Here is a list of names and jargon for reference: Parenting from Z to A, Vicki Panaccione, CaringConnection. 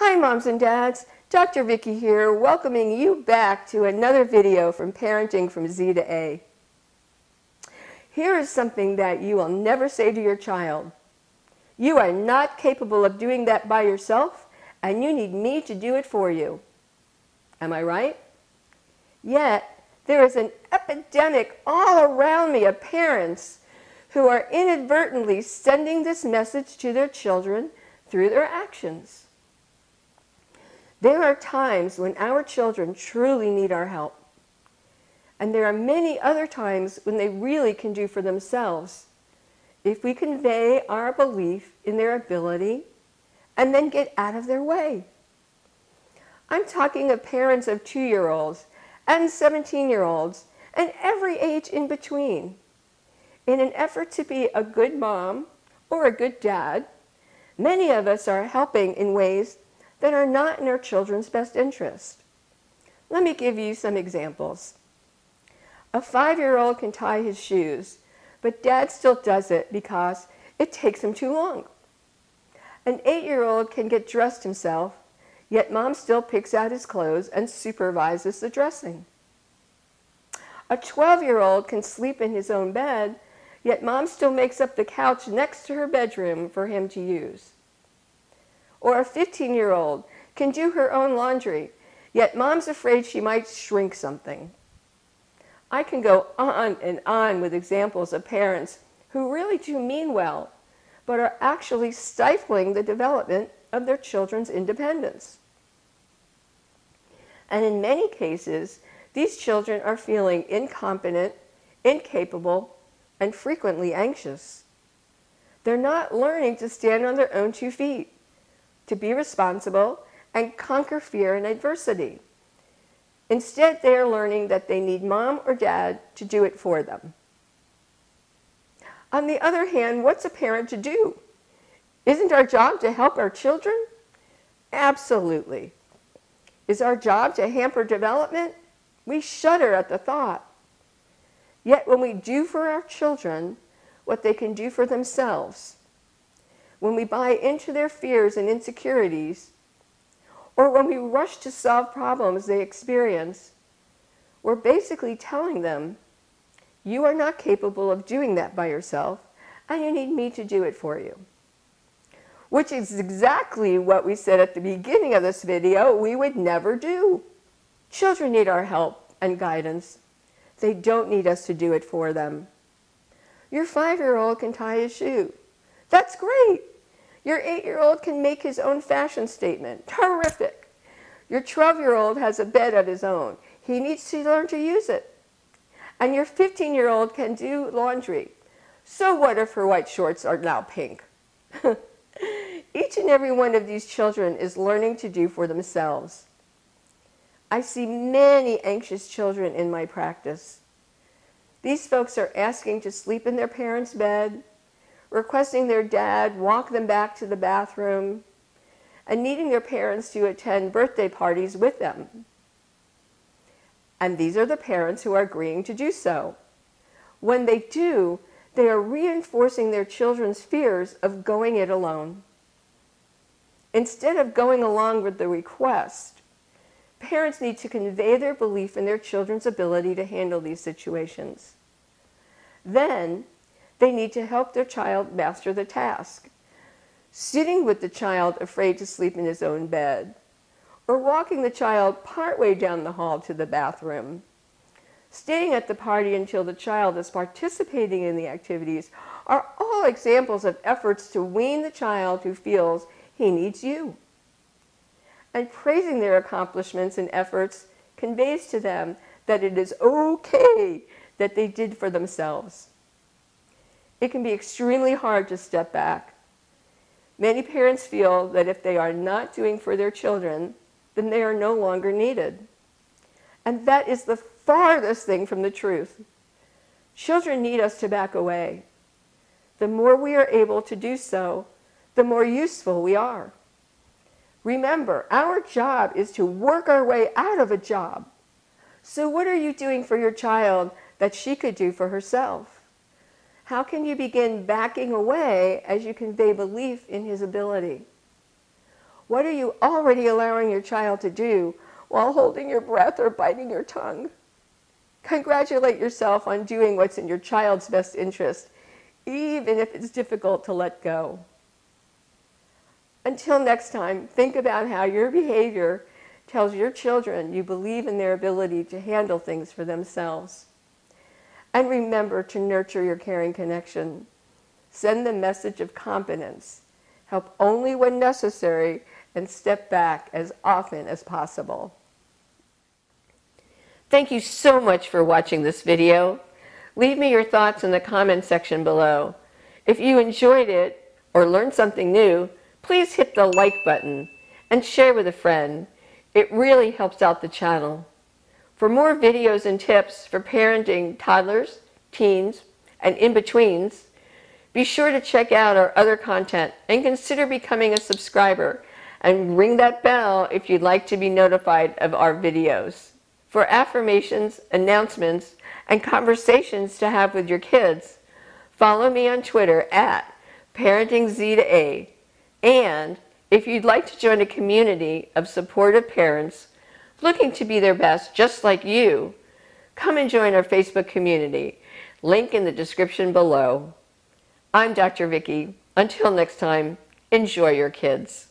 Hi moms and dads, Dr. Vicki here, welcoming you back to another video from Parenting from Z to A. Here is something that you will never say to your child. You are not capable of doing that by yourself, and you need me to do it for you. Am I right? Yet, there is an epidemic all around me of parents who are inadvertently sending this message to their children through their actions. There are times when our children truly need our help. And there are many other times when they really can do for themselves if we convey our belief in their ability and then get out of their way. I'm talking of parents of 2-year-olds and 17-year-olds and every age in between. In an effort to be a good mom or a good dad, many of us are helping in ways that are not in our children's best interest. Let me give you some examples. A 5-year-old can tie his shoes, but dad still does it because it takes him too long. An 8-year-old can get dressed himself, yet mom still picks out his clothes and supervises the dressing. A 12-year-old can sleep in his own bed, yet mom still makes up the couch next to her bedroom for him to use. Or a 15-year-old can do her own laundry, yet mom's afraid she might shrink something. I can go on and on with examples of parents who really do mean well, but are actually stifling the development of their children's independence. And in many cases, these children are feeling incompetent, incapable, and frequently anxious. They're not learning to stand on their own 2 feet, to be responsible, and conquer fear and adversity. Instead, they are learning that they need mom or dad to do it for them. On the other hand, what's a parent to do? Isn't our job to help our children? Absolutely. Is our job to hamper development? We shudder at the thought. Yet when we do for our children what they can do for themselves, when we buy into their fears and insecurities, or when we rush to solve problems they experience, we're basically telling them, you are not capable of doing that by yourself, and you need me to do it for you. Which is exactly what we said at the beginning of this video we would never do. Children need our help and guidance. They don't need us to do it for them. Your 5-year-old can tie his shoe. That's great. Your 8-year-old can make his own fashion statement. Terrific. Your 12-year-old has a bed of his own. He needs to learn to use it. And your 15-year-old can do laundry. So what if her white shorts are now pink? Each and every one of these children is learning to do for themselves. I see many anxious children in my practice. These folks are asking to sleep in their parents' bed, requesting their dad walk them back to the bathroom, and needing their parents to attend birthday parties with them. And these are the parents who are agreeing to do so. When they do, they are reinforcing their children's fears of going it alone. Instead of going along with the request, parents need to convey their belief in their children's ability to handle these situations. Then, they need to help their child master the task. Sitting with the child afraid to sleep in his own bed, or walking the child partway down the hall to the bathroom, staying at the party until the child is participating in the activities are all examples of efforts to wean the child who feels he needs you. And praising their accomplishments and efforts conveys to them that it is okay that they did for themselves. It can be extremely hard to step back. Many parents feel that if they are not doing for their children, then they are no longer needed. And that is the farthest thing from the truth. Children need us to back away. The more we are able to do so, the more useful we are. Remember, our job is to work our way out of a job. So what are you doing for your child that she could do for herself? How can you begin backing away as you convey belief in his ability? What are you already allowing your child to do while holding your breath or biting your tongue? Congratulate yourself on doing what's in your child's best interest, even if it's difficult to let go. Until next time, think about how your behavior tells your children you believe in their ability to handle things for themselves. And remember to nurture your caring connection. Send the message of competence. Help only when necessary and step back as often as possible. Thank you so much for watching this video. Leave me your thoughts in the comment section below. If you enjoyed it or learned something new, please hit the like button and share with a friend. It really helps out the channel. For more videos and tips for parenting toddlers, teens, and in-betweens, be sure to check out our other content and consider becoming a subscriber and ring that bell if you'd like to be notified of our videos. For affirmations, announcements, and conversations to have with your kids, follow me on Twitter at Parenting Z to A. And if you'd like to join a community of supportive parents looking to be their best just like you, come and join our Facebook community. Link in the description below. I'm Dr. Vicki. Until next time, enjoy your kids.